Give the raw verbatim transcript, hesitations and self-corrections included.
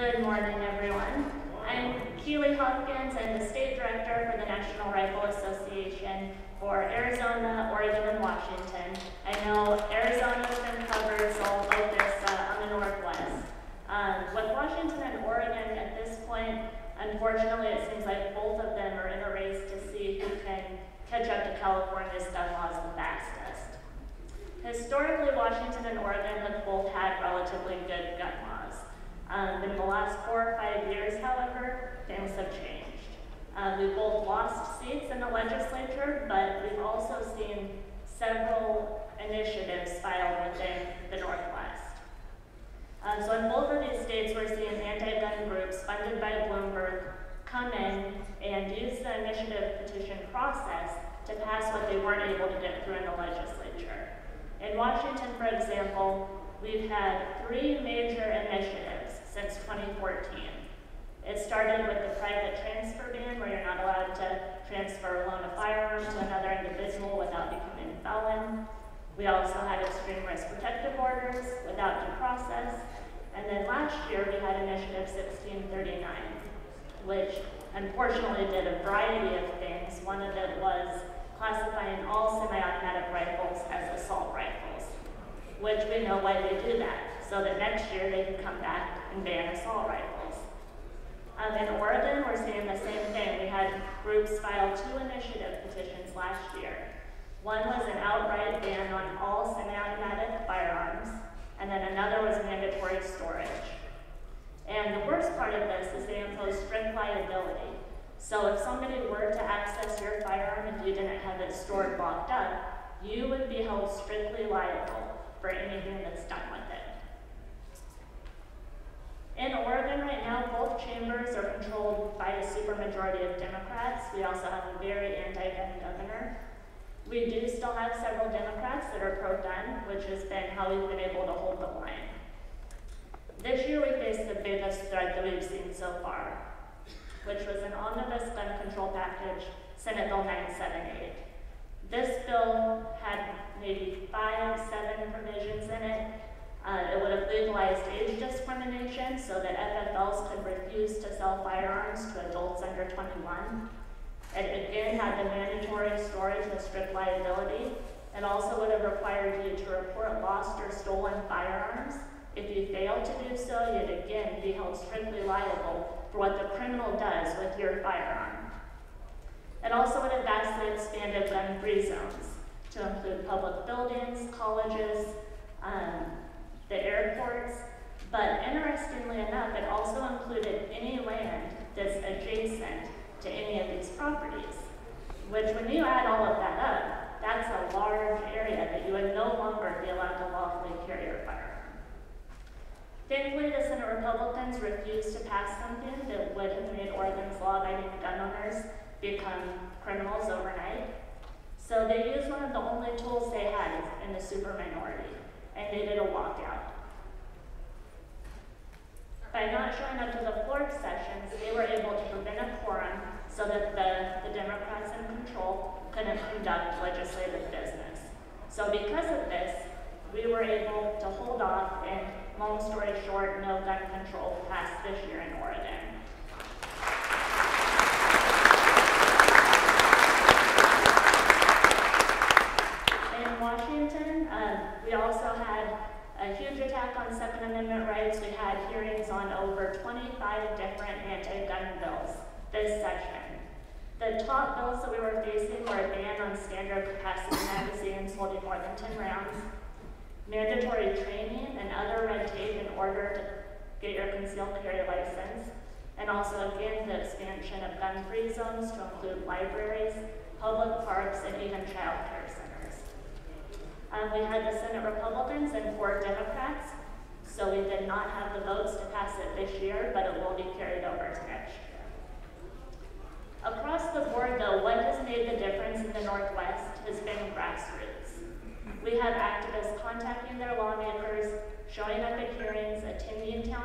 Good morning, everyone. I'm Keely Hopkins. I'm the state director for the National Rifle Association for Arizona, Oregon, and Washington. I know Arizona's been covered, so I'll focus uh, on the Northwest. Um, with Washington and Oregon at this point, unfortunately, it seems like both of them are in a race to see who can catch up to California's gun laws the fastest. Historically, Washington and Oregon have both had relatively good gun laws. Um, in the last four or five years, however, things have changed. Um, we've both lost seats in the legislature, but we've also seen several initiatives filed within the Northwest. Um, so in both of these states, we're seeing anti-gun groups funded by Bloomberg come in and use the initiative petition process to pass what they weren't able to get through in the legislature. In Washington, for example, we've had three major initiatives since twenty fourteen. It started with the private transfer ban, where you're not allowed to transfer or loan a firearm to another individual without becoming a felon. We also had extreme risk protective orders without due process. And then last year, we had Initiative sixteen thirty-nine, which unfortunately did a variety of things. One of it was classifying all semi-automatic rifles as assault rifles, which we know why they do that, so that next year they can come back and ban assault rifles. Um, in Oregon, we're seeing the same thing. We had groups file two initiative petitions last year. One was an outright ban on all semi-automatic firearms, and then another was mandatory storage. And the worst part of this is they impose strict liability. So if somebody were to access your firearm and you didn't have it stored locked up, you would be held strictly liable for anything that's done with it. In Oregon right now, both chambers are controlled by a supermajority of Democrats. We also have a very anti-gun governor. We do still have several Democrats that are pro-gun, which has been how we've been able to hold the line. This year, we faced the biggest threat that we've seen so far, which was an omnibus gun control package, Senate Bill nine seventy-eight. This bill had maybe five, seven provisions in it. Uh, it would have legalized age discrimination so that F F Ls could refuse to sell firearms to adults under twenty-one. It again had the mandatory storage with strict liability. It also would have required you to report lost or stolen firearms. If you failed to do so, you'd again be held strictly liable for what the criminal does with your firearm. It also would have vastly expanded gun-free zones to include public buildings, colleges, um, the airports, but interestingly enough, it also included any land that's adjacent to any of these properties, which when you add all of that up, that's a large area that you would no longer be allowed to lawfully carry your firearm. Thankfully, the Senate Republicans refused to pass something that would have made Oregon's law-abiding gun owners become criminals overnight. So they used one of the only tools they had in the superminority, and they did a walkout. By not showing up to the floor sessions, they were able to prevent a quorum so that the, the Democrats in control couldn't conduct legislative business. So because of this, we were able to hold off, and long story short, no gun control passed this year in Oregon. Washington. Uh, we also had a huge attack on Second Amendment rights. We had hearings on over twenty-five different anti-gun bills this session. The top bills that we were facing were a ban on standard capacity magazines holding more than ten rounds, mandatory training and other red tape in order to get your concealed carry license, and also again the expansion of gun-free zones to include libraries, public parks, and even child care centers. Um, we had the Senate Republicans and four Democrats, so we did not have the votes to pass it this year, but it will be carried over to next year. Across the board, though, what has made the difference in the Northwest has been grassroots. We have activists contacting their lawmakers, showing up at hearings, attending town